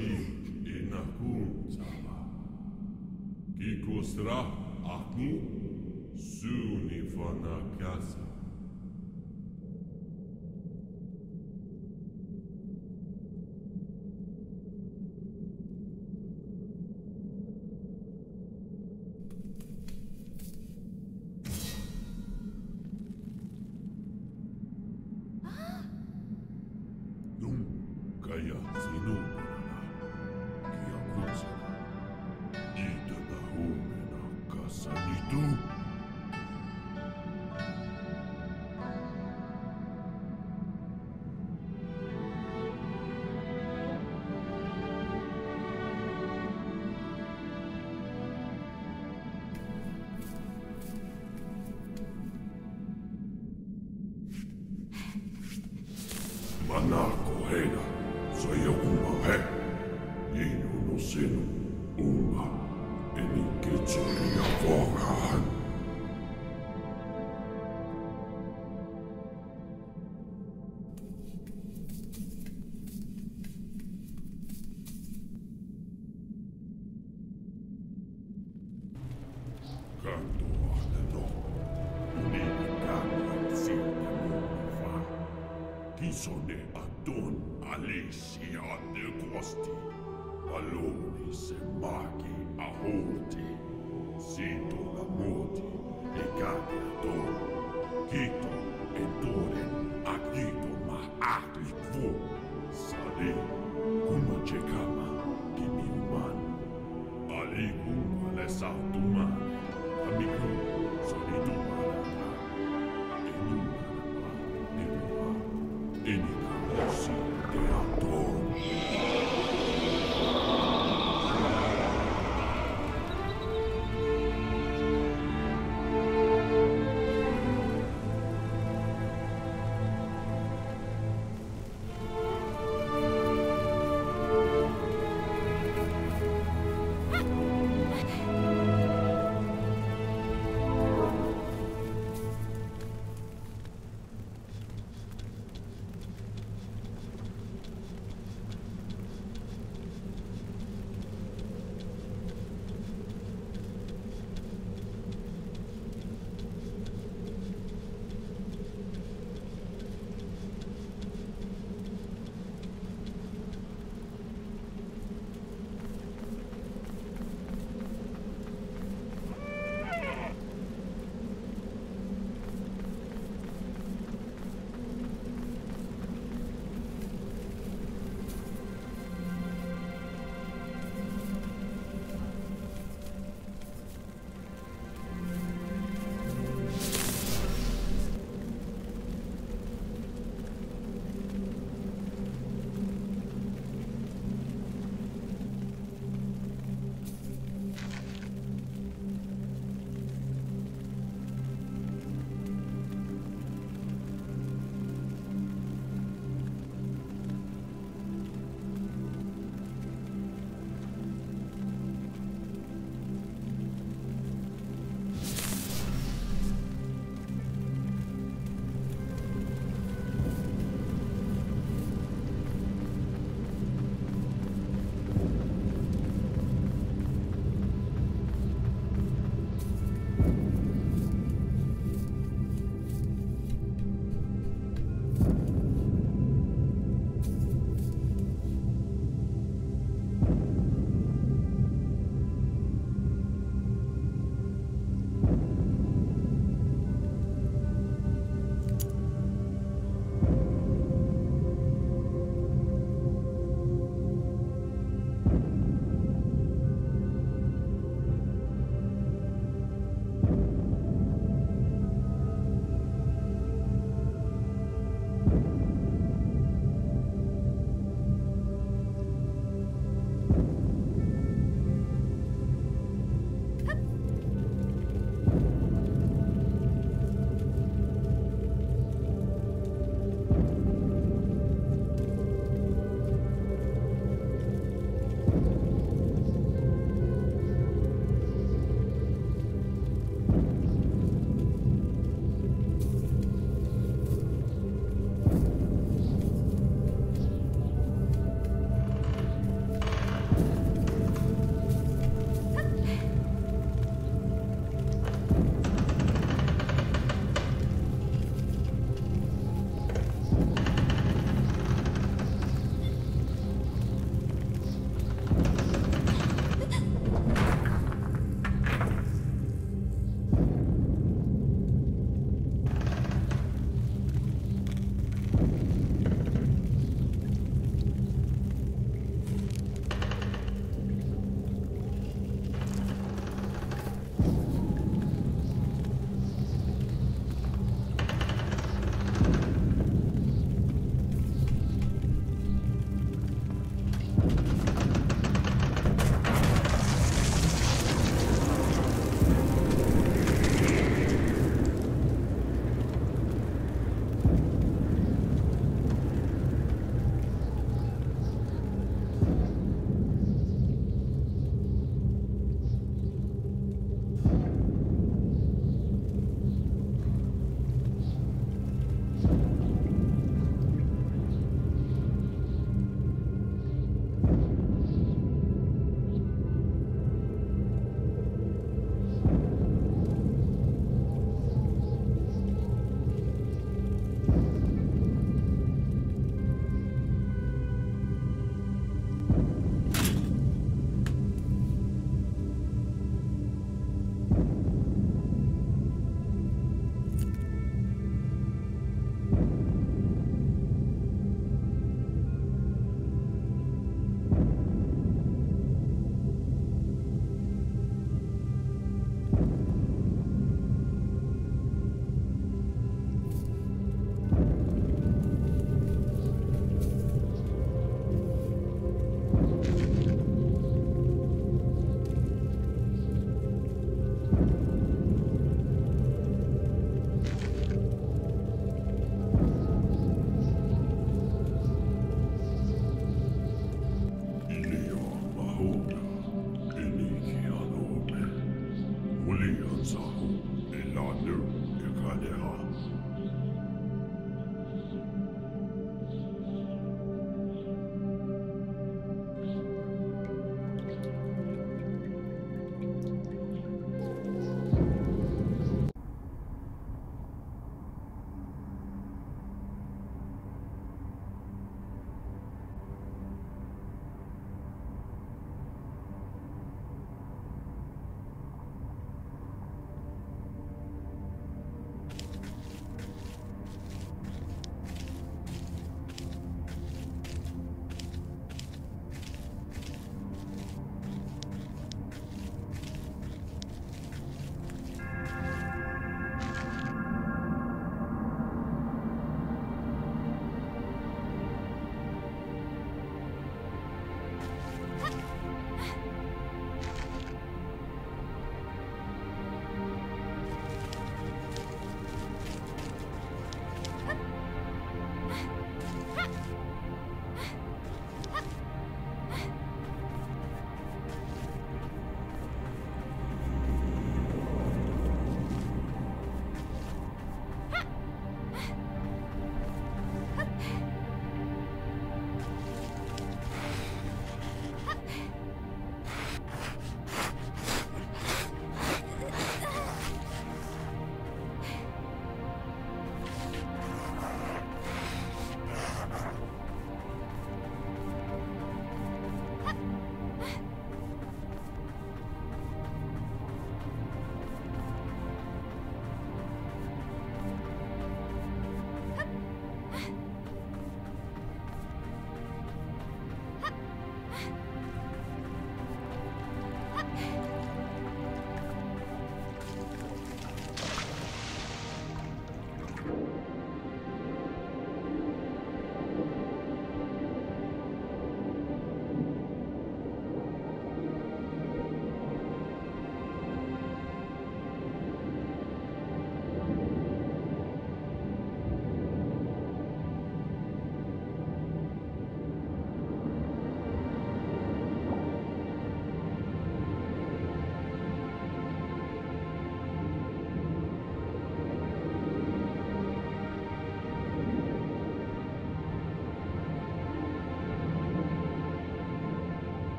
Rabbi innakum sama. Ki kostra akni sunifana kasa.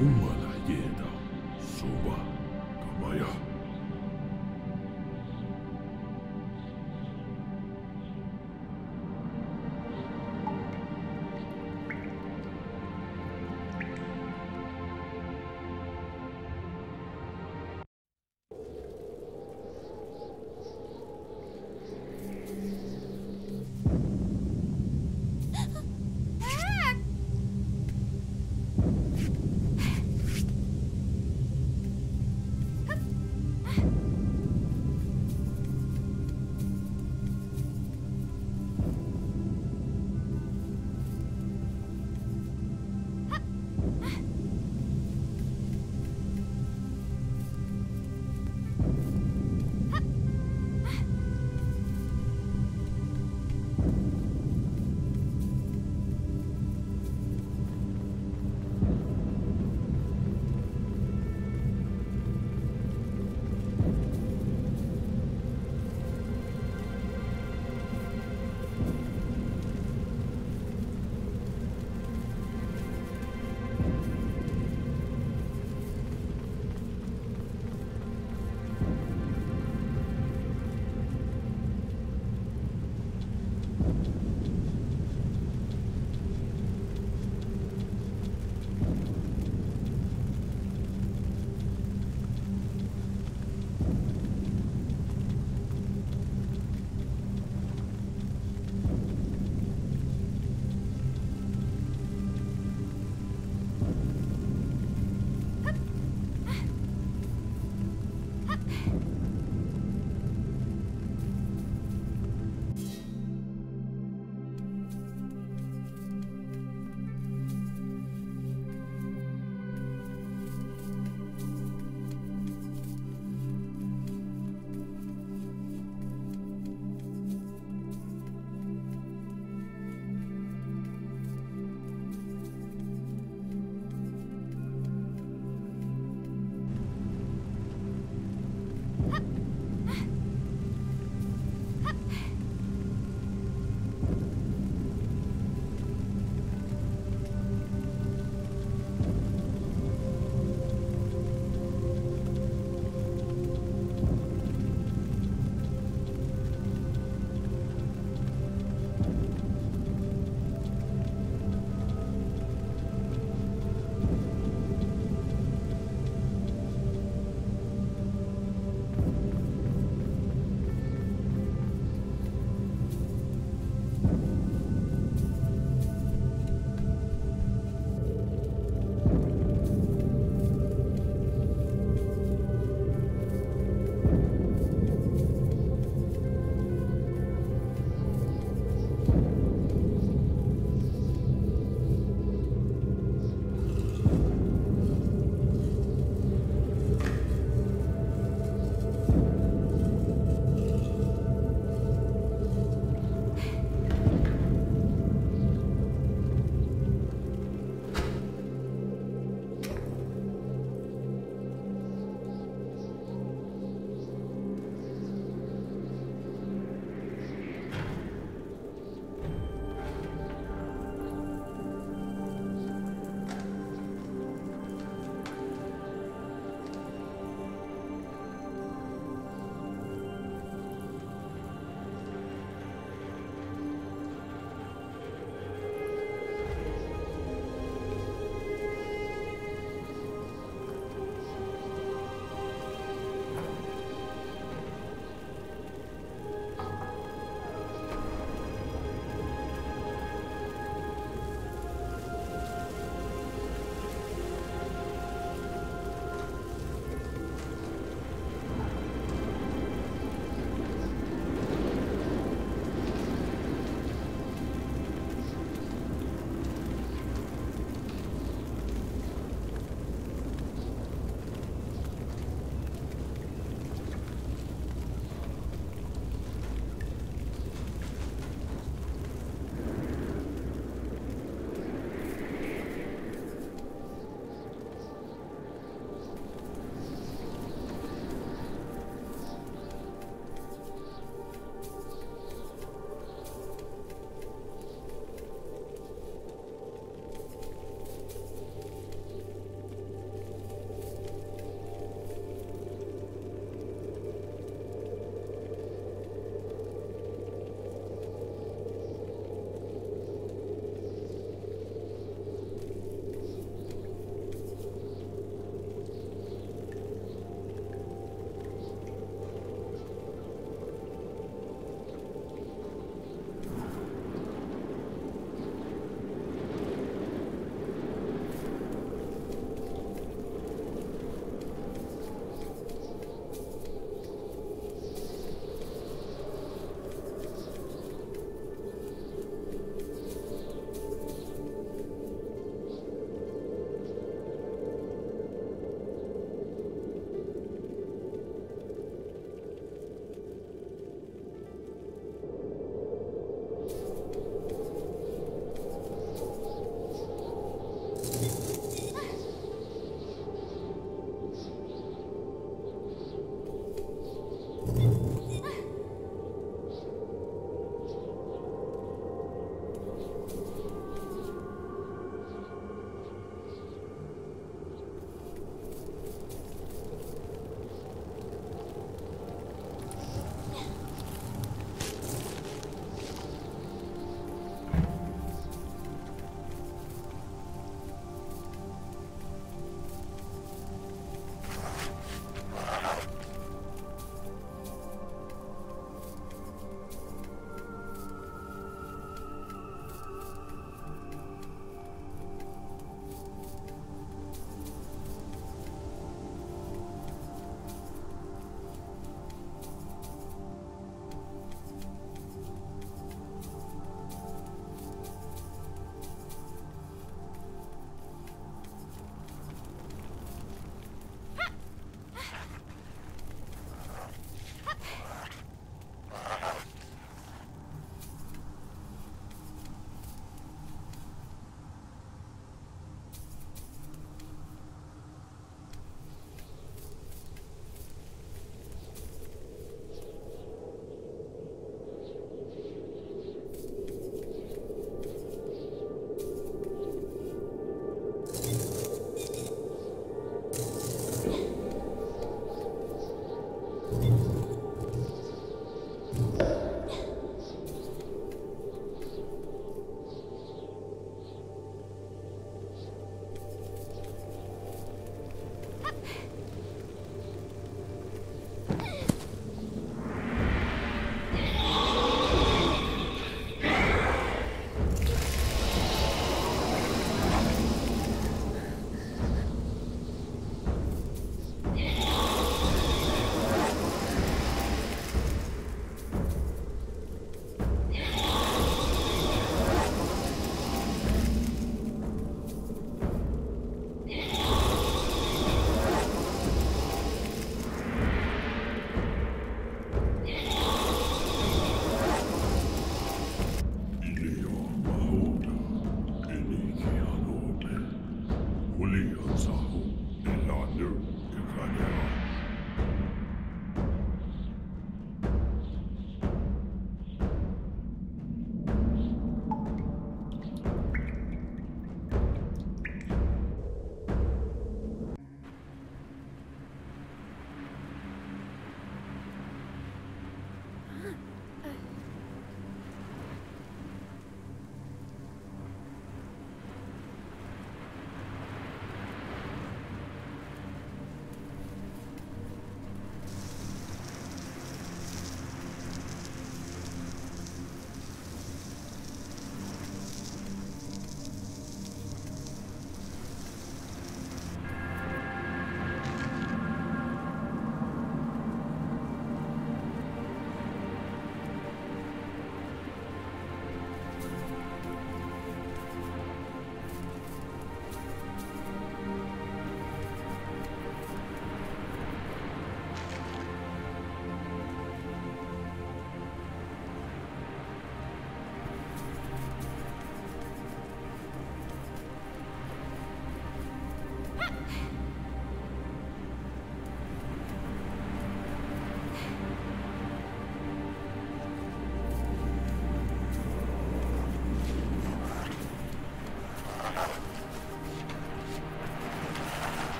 Umala yeda soba kamaya.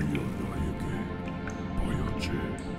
알려놔에게 봐야지.